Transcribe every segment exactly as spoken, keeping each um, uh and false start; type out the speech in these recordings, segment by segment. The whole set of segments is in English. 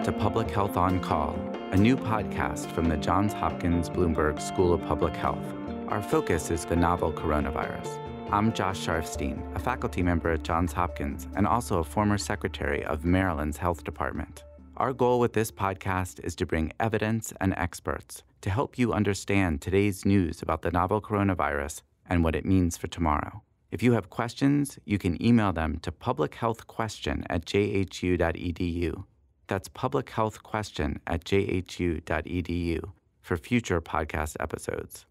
Welcome to Public Health on Call, a new podcast from the Johns Hopkins Bloomberg School of Public Health. Our focus is the novel coronavirus. I'm Josh Sharfstein, a faculty member at Johns Hopkins and also a former secretary of Maryland's Health Department. Our goal with this podcast is to bring evidence and experts to help you understand today's news about the novel coronavirus and what it means for tomorrow. If you have questions, you can email them to publichealthquestion at j h u dot e d u. That's publichealthquestion at j h u dot e d u for future podcast episodes.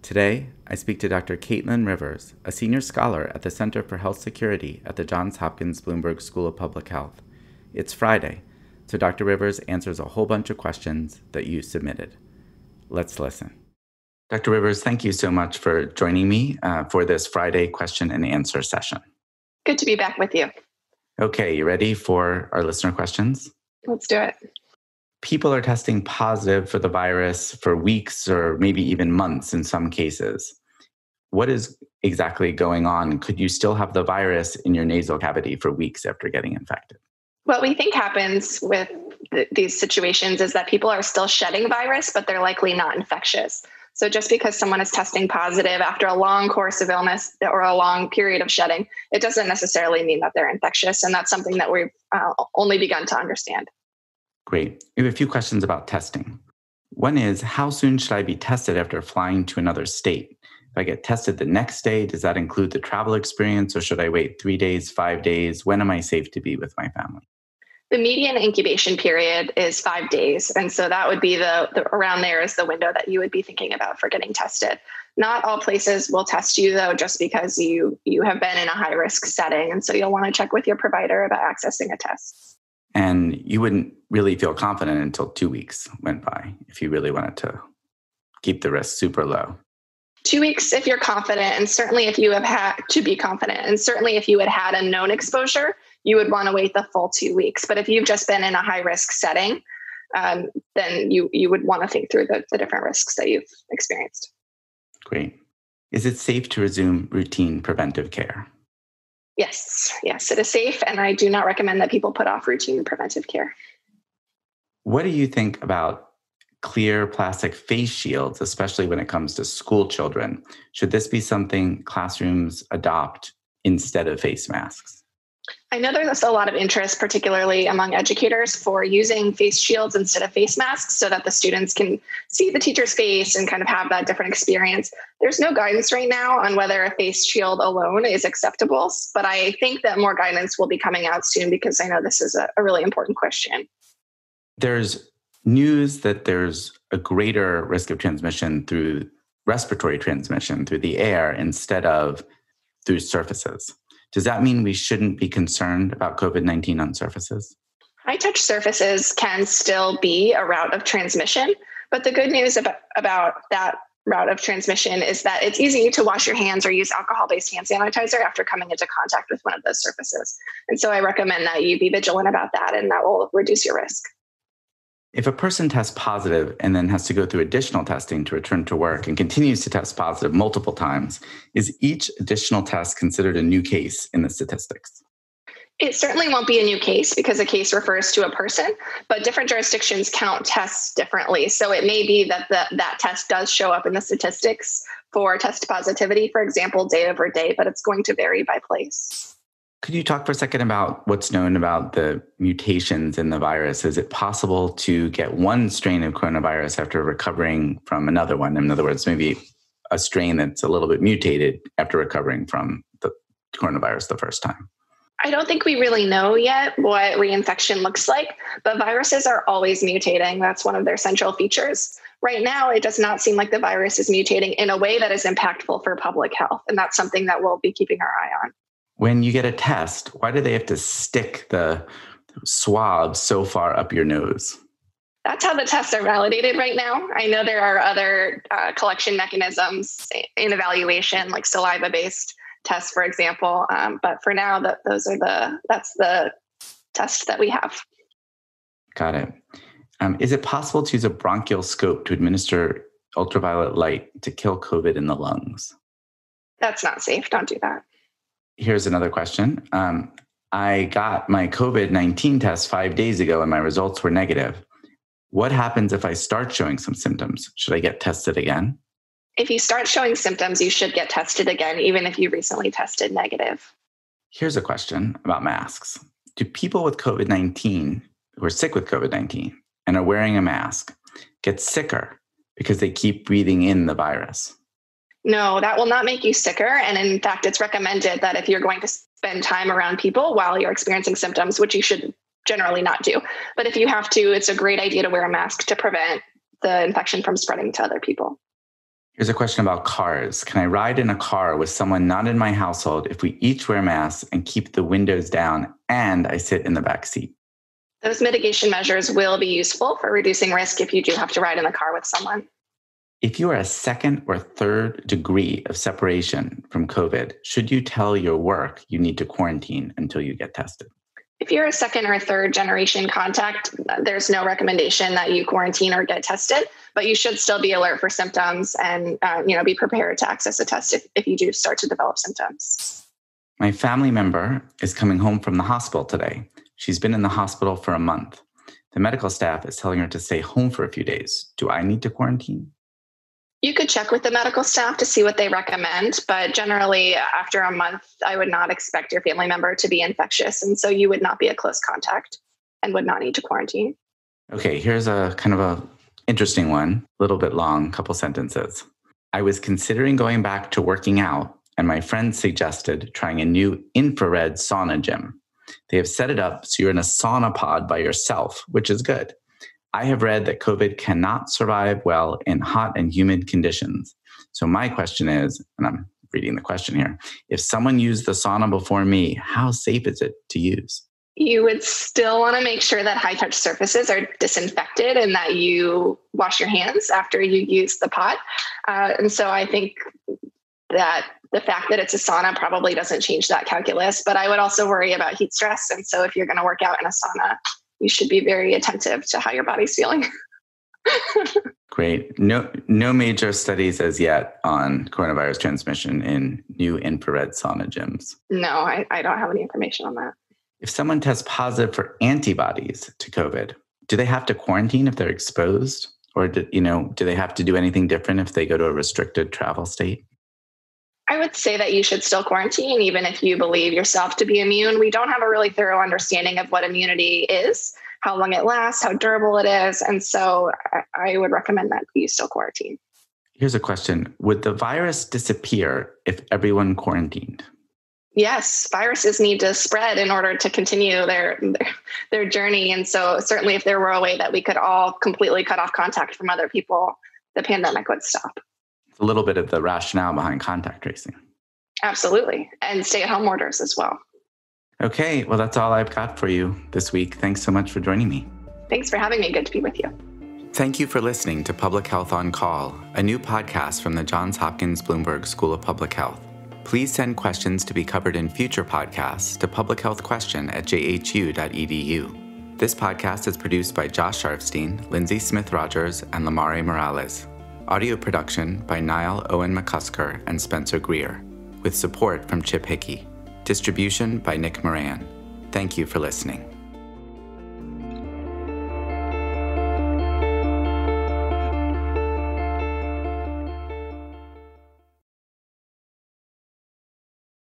Today, I speak to Doctor Caitlin Rivers, a senior scholar at the Center for Health Security at the Johns Hopkins Bloomberg School of Public Health. It's Friday, so Doctor Rivers answers a whole bunch of questions that you submitted. Let's listen. Doctor Rivers, thank you so much for joining me uh, for this Friday question and answer session. Good to be back with you. Okay, you ready for our listener questions? Let's do it. People are testing positive for the virus for weeks or maybe even months in some cases. What is exactly going on? Could you still have the virus in your nasal cavity for weeks after getting infected? What we think happens with th- these situations is that people are still shedding virus, but they're likely not infectious. So just because someone is testing positive after a long course of illness or a long period of shedding, it doesn't necessarily mean that they're infectious. And that's something that we've uh, only begun to understand. Great. We have a few questions about testing. One is, how soon should I be tested after flying to another state? If I get tested the next day, does that include the travel experience, or should I wait three days, five days? When am I safe to be with my family? The median incubation period is five days. And so that would be the, the around there is the window that you would be thinking about for getting tested. Not all places will test you, though, just because you, you have been in a high risk setting. And so you'll want to check with your provider about accessing a test. And you wouldn't really feel confident until two weeks went by if you really wanted to keep the risk super low. Two weeks if you're confident, and certainly if you have had to be confident, and certainly if you had had a known exposure, you would want to wait the full two weeks. But if you've just been in a high risk setting, um, then you, you would want to think through the, the different risks that you've experienced. Great. Is it safe to resume routine preventive care? Yes. Yes, it is safe. And I do not recommend that people put off routine preventive care. What do you think about clear plastic face shields, especially when it comes to school children? Should this be something classrooms adopt instead of face masks? I know there's a lot of interest, particularly among educators, for using face shields instead of face masks so that the students can see the teacher's face and kind of have that different experience. There's no guidance right now on whether a face shield alone is acceptable, but I think that more guidance will be coming out soon because I know this is a, a really important question. There's news that there's a greater risk of transmission through respiratory transmission through the air instead of through surfaces. Does that mean we shouldn't be concerned about COVID nineteen on surfaces? High-touch surfaces can still be a route of transmission, but the good news about, about that route of transmission is that it's easy to wash your hands or use alcohol-based hand sanitizer after coming into contact with one of those surfaces. And so I recommend that you be vigilant about that, and that will reduce your risk. If a person tests positive and then has to go through additional testing to return to work and continues to test positive multiple times, is each additional test considered a new case in the statistics? It certainly won't be a new case because a case refers to a person, but different jurisdictions count tests differently. So it may be that the, that test does show up in the statistics for test positivity, for example, day over day, but it's going to vary by place. Could you talk for a second about what's known about the mutations in the virus? Is it possible to get one strain of coronavirus after recovering from another one? In other words, maybe a strain that's a little bit mutated after recovering from the coronavirus the first time? I don't think we really know yet what reinfection looks like, but viruses are always mutating. That's one of their central features. Right now, it does not seem like the virus is mutating in a way that is impactful for public health, and that's something that we'll be keeping our eye on. When you get a test, why do they have to stick the swab so far up your nose? That's how the tests are validated right now. I know there are other uh, collection mechanisms in evaluation, like saliva-based tests, for example. Um, but for now, that those are the that's the test that we have. Got it. Um, is it possible to use a bronchial scope to administer ultraviolet light to kill COVID in the lungs? That's not safe. Don't do that. Here's another question. Um, I got my COVID nineteen test five days ago and my results were negative. What happens if I start showing some symptoms? Should I get tested again? If you start showing symptoms, you should get tested again, even if you recently tested negative. Here's a question about masks. Do people with COVID nineteen who are sick with COVID nineteen and are wearing a mask get sicker because they keep breathing in the virus? No, that will not make you sicker. And in fact, it's recommended that if you're going to spend time around people while you're experiencing symptoms, which you should generally not do. But if you have to, it's a great idea to wear a mask to prevent the infection from spreading to other people. Here's a question about cars. Can I ride in a car with someone not in my household if we each wear masks and keep the windows down and I sit in the back seat? Those mitigation measures will be useful for reducing risk if you do have to ride in the car with someone. If you are a second or third degree of separation from COVID, should you tell your work you need to quarantine until you get tested? If you're a second or third generation contact, there's no recommendation that you quarantine or get tested, but you should still be alert for symptoms and uh, you know, be prepared to access a test if, if you do start to develop symptoms. My family member is coming home from the hospital today. She's been in the hospital for a month. The medical staff is telling her to stay home for a few days. Do I need to quarantine? You could check with the medical staff to see what they recommend, but generally after a month, I would not expect your family member to be infectious. And so you would not be a close contact and would not need to quarantine. Okay, here's a kind of a interesting one, a little bit long, couple sentences. I was considering going back to working out and my friend suggested trying a new infrared sauna gym. They have set it up so you're in a sauna pod by yourself, which is good. I have read that COVID cannot survive well in hot and humid conditions. So my question is, and I'm reading the question here, if someone used the sauna before me, how safe is it to use? You would still want to make sure that high-touch surfaces are disinfected and that you wash your hands after you use the pot. Uh, and so I think that the fact that it's a sauna probably doesn't change that calculus, but I would also worry about heat stress. And so if you're going to work out in a sauna, you should be very attentive to how your body's feeling. Great. No, no major studies as yet on coronavirus transmission in new infrared sauna gyms. No, I, I don't have any information on that. If someone tests positive for antibodies to COVID, do they have to quarantine if they're exposed? Or do, you know, do they have to do anything different if they go to a restricted travel state? I would say that you should still quarantine, even if you believe yourself to be immune. We don't have a really thorough understanding of what immunity is, how long it lasts, how durable it is. And so I would recommend that you still quarantine. Here's a question. Would the virus disappear if everyone quarantined? Yes, viruses need to spread in order to continue their, their, their journey. And so certainly if there were a way that we could all completely cut off contact from other people, the pandemic would stop. A little bit of the rationale behind contact tracing. Absolutely. And stay-at-home orders as well. Okay. Well, that's all I've got for you this week. Thanks so much for joining me. Thanks for having me. Good to be with you. Thank you for listening to Public Health on Call, a new podcast from the Johns Hopkins Bloomberg School of Public Health. Please send questions to be covered in future podcasts to public health question at j h u dot e d u. This podcast is produced by Josh Sharfstein, Lindsay Smith Rogers, and Lamari Morales. Audio production by Niall Owen McCusker and Spencer Greer, with support from Chip Hickey. Distribution by Nick Moran. Thank you for listening.